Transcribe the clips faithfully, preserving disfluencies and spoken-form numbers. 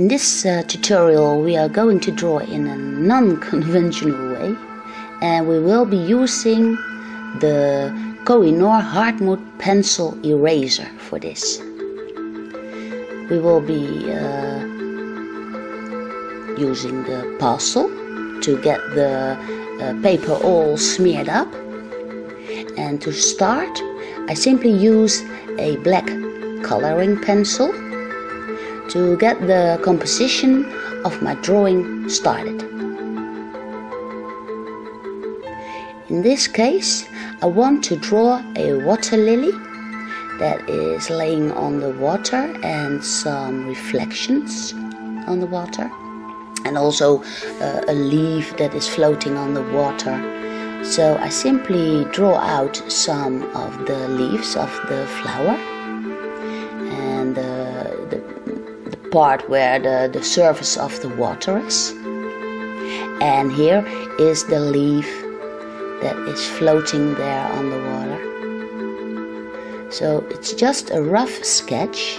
In this uh, tutorial we are going to draw in a non-conventional way, and we will be using the Koh-i-Noor hardwood pencil eraser for this. We will be uh, using the pastel to get the uh, paper all smeared up, and to start I simply use a black coloring pencil to get the composition of my drawing started. In this case, I want to draw a water lily that is laying on the water and some reflections on the water, and also uh, a leaf that is floating on the water. So I simply draw out some of the leaves of the flower and the, the, the part where the, the surface of the water is. And here is the leaf that is floating there on the water. So it's just a rough sketch.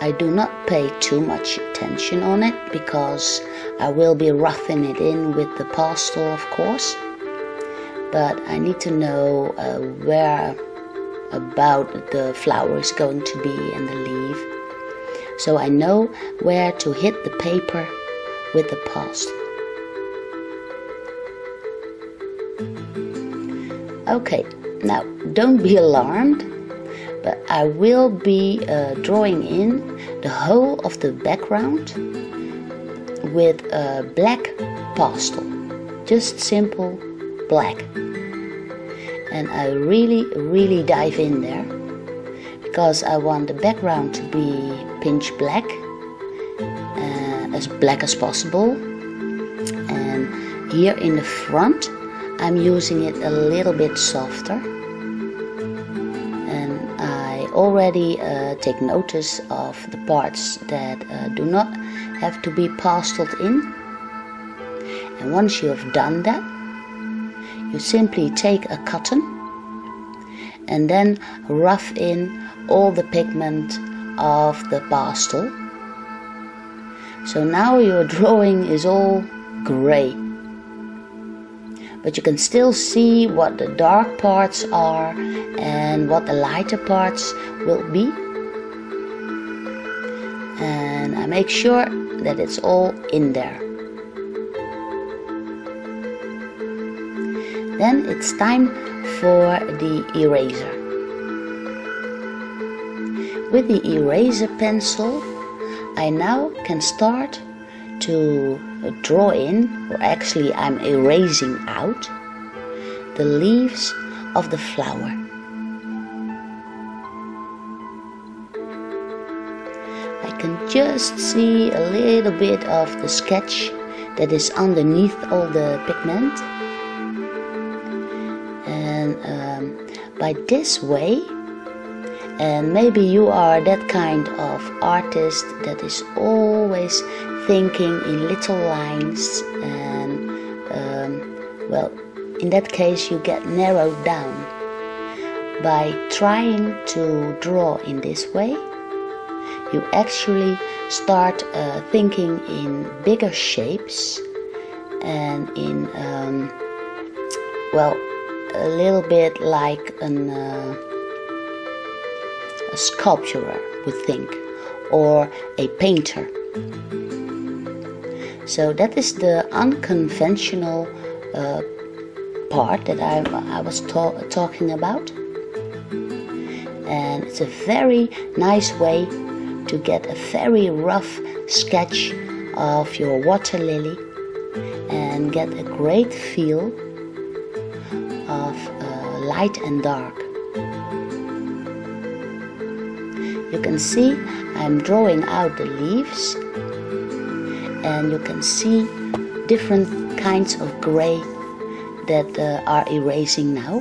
I do not pay too much attention on it because I will be roughing it in with the pastel, of course. But I need to know uh, where about the flower is going to be and the leaf, so I know where to hit the paper with the pastel. Okay, now don't be alarmed, but I will be uh, drawing in the whole of the background with a black pastel, just simple black, and I really really dive in there because I want the background to be pitch black, uh, as black as possible, and here in the front I'm using it a little bit softer, and I already uh, take notice of the parts that uh, do not have to be pasteled in. And once you have done that, you simply take a cotton and then rough in all the pigment of the pastel. So now your drawing is all grey. But you can still see what the dark parts are and what the lighter parts will be. And I make sure that it's all in there. Then it's time for the eraser. With the eraser pencil, I now can start to draw in, or actually I'm erasing out, the leaves of the flower. I can just see a little bit of the sketch that is underneath all the pigment, and um, by this way, and maybe you are that kind of artist that is always thinking in little lines, and um, well, in that case you get narrowed down. By trying to draw in this way, you actually start uh, thinking in bigger shapes and in um, well, a little bit like an, uh, a sculptor would think, or a painter. So that is the unconventional uh, part that I, I was ta talking about. And it's a very nice way to get a very rough sketch of your water lily and get a great feel of uh, light and dark. You can see I'm drawing out the leaves, and you can see different kinds of grey that uh, are erasing now.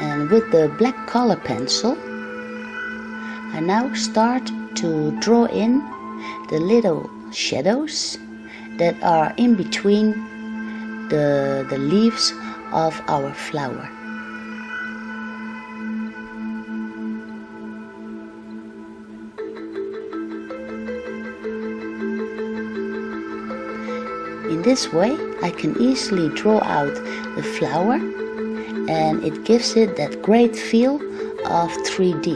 And with the black color pencil, I now start to draw in the little shadows that are in between the, the leaves of our flower. In this way, I can easily draw out the flower, and it gives it that great feel of three D.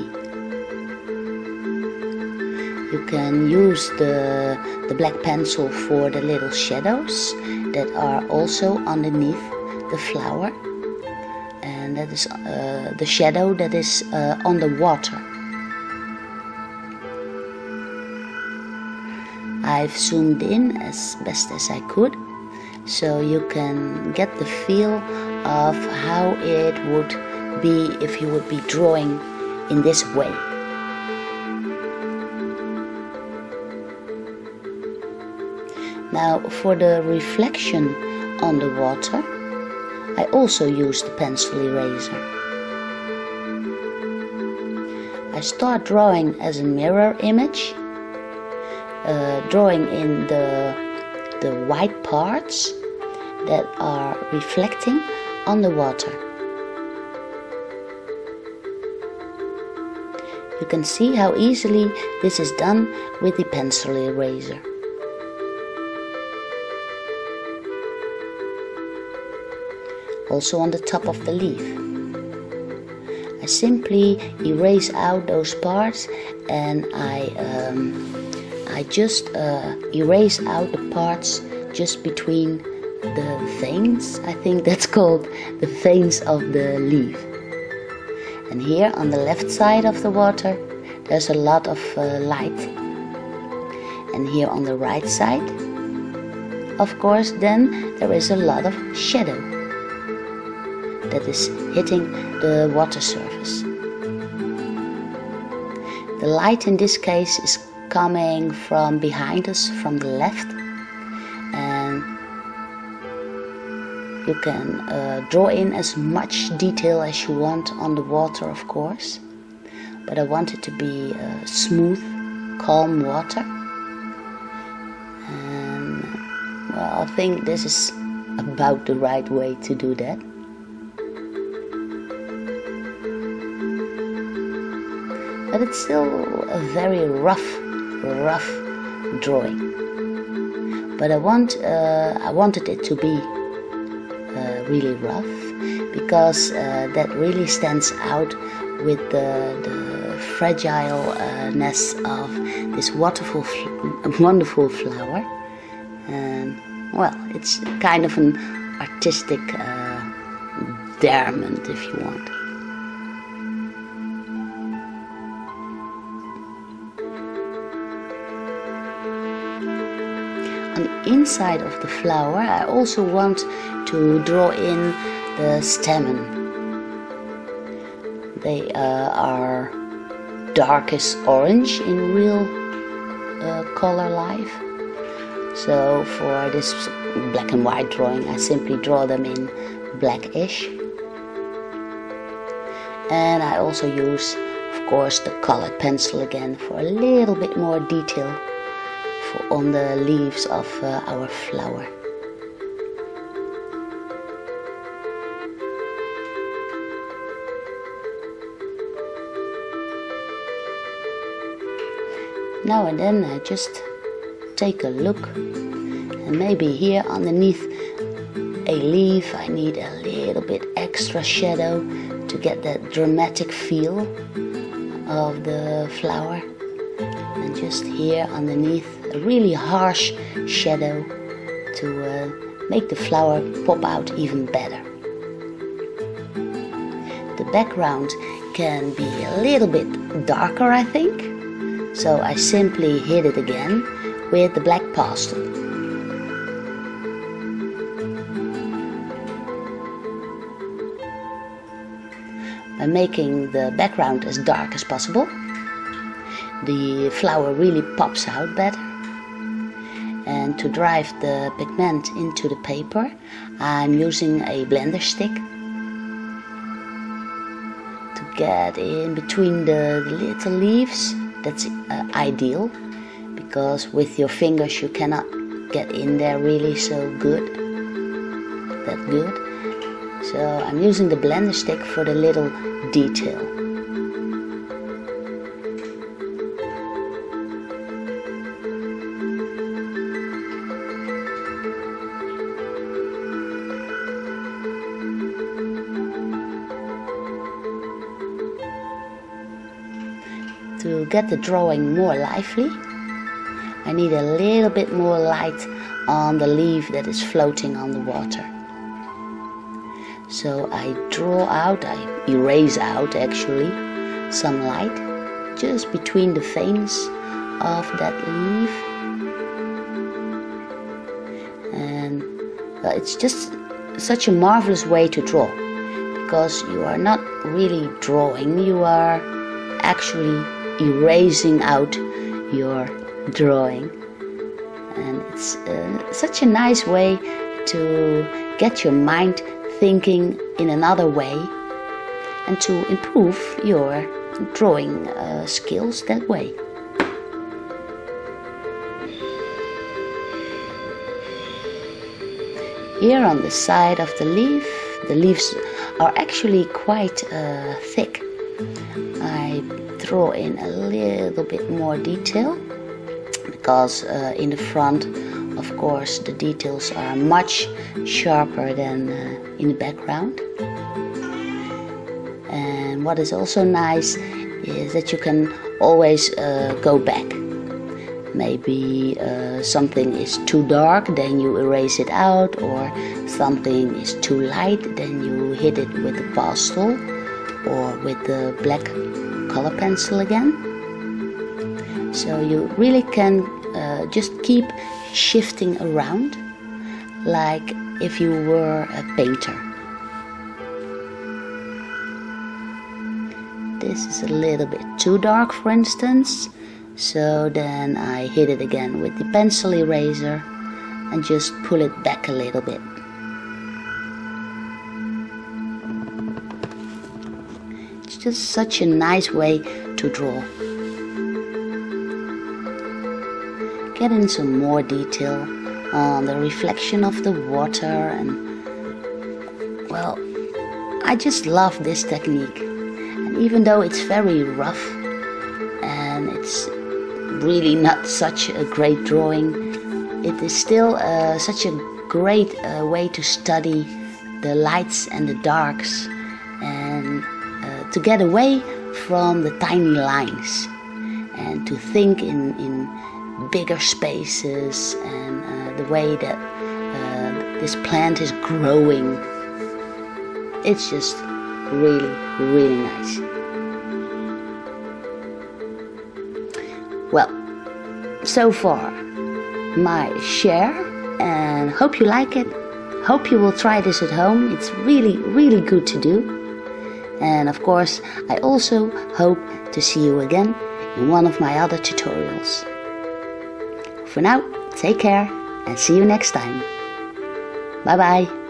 You can use the, the black pencil for the little shadows that are also underneath the flower, and that is uh, the shadow that is uh, on the water. I've zoomed in as best as I could, so you can get the feel of how it would be if you would be drawing in this way. Now, for the reflection on the water, I also use the pencil eraser. I start drawing as a mirror image, uh, drawing in the, the white parts that are reflecting on the water. You can see how easily this is done with the pencil eraser. Also on the top of the leaf, I simply erase out those parts, and I um, I just uh, erase out the parts just between the veins. I think that's called the veins of the leaf. And here on the left side of the water, there's a lot of uh, light. And here on the right side, of course, then there is a lot of shadow that is hitting the water surface. The light in this case is coming from behind us, from the left, and you can uh, draw in as much detail as you want on the water, of course, but I want it to be uh, smooth, calm water, and well, I think this is about the right way to do that. But it's still a very rough, rough drawing. But I want, uh, I wanted it to be uh, really rough, because uh, that really stands out with the, the fragileness of this wonderful, wonderful flower. And well, it's kind of an artistic uh, diamond, if you want. On the inside of the flower, I also want to draw in the stamens. They uh, are darkest orange in real uh, color life. So for this black and white drawing, I simply draw them in blackish. And I also use, of course, the colored pencil again for a little bit more detail on the leaves of uh, our flower. Now and then I just take a look, and maybe here underneath a leaf I need a little bit extra shadow to get that dramatic feel of the flower. And just here underneath a really harsh shadow to uh, make the flower pop out even better. The background can be a little bit darker, I think, so I simply hit it again with the black pastel. By making the background as dark as possible, the flower really pops out better. And to drive the pigment into the paper, I'm using a blender stick to get in between the little leaves. That's uh, ideal, because with your fingers you cannot get in there really so good, that good. So I'm using the blender stick for the little detail. to get the drawing more lively, I need a little bit more light on the leaf that is floating on the water. So I draw out, I erase out actually, some light just between the veins of that leaf. And well, it's just such a marvelous way to draw, because you are not really drawing, you are actually erasing out your drawing. And it's uh, such a nice way to get your mind thinking in another way and to improve your drawing uh, skills that way. Here on the side of the leaf, the leaves are actually quite uh, thick. I draw in a little bit more detail, because uh, in the front, of course, the details are much sharper than uh, in the background. And what is also nice is that you can always uh, go back. Maybe uh, something is too dark, then you erase it out, or something is too light, then you hit it with the pastel or with the black color pencil again. So you really can uh, just keep shifting around, like if you were a painter. This is a little bit too dark, for instance. So then I hit it again with the pencil eraser and just pull it back a little bit. It's just such a nice way to draw. Get in some more detail on the reflection of the water, and well, I just love this technique. And even though it's very rough and it's really not such a great drawing, it is still uh, such a great uh, way to study the lights and the darks, and uh, to get away from the tiny lines and to think in, in bigger spaces, and uh, the way that uh, this plant is growing. It's just really, really nice. Well, so far my share, and hope you like it. Hope you will try this at home. It's really, really good to do. And of course, I also hope to see you again in one of my other tutorials. For now, take care and see you next time. Bye bye.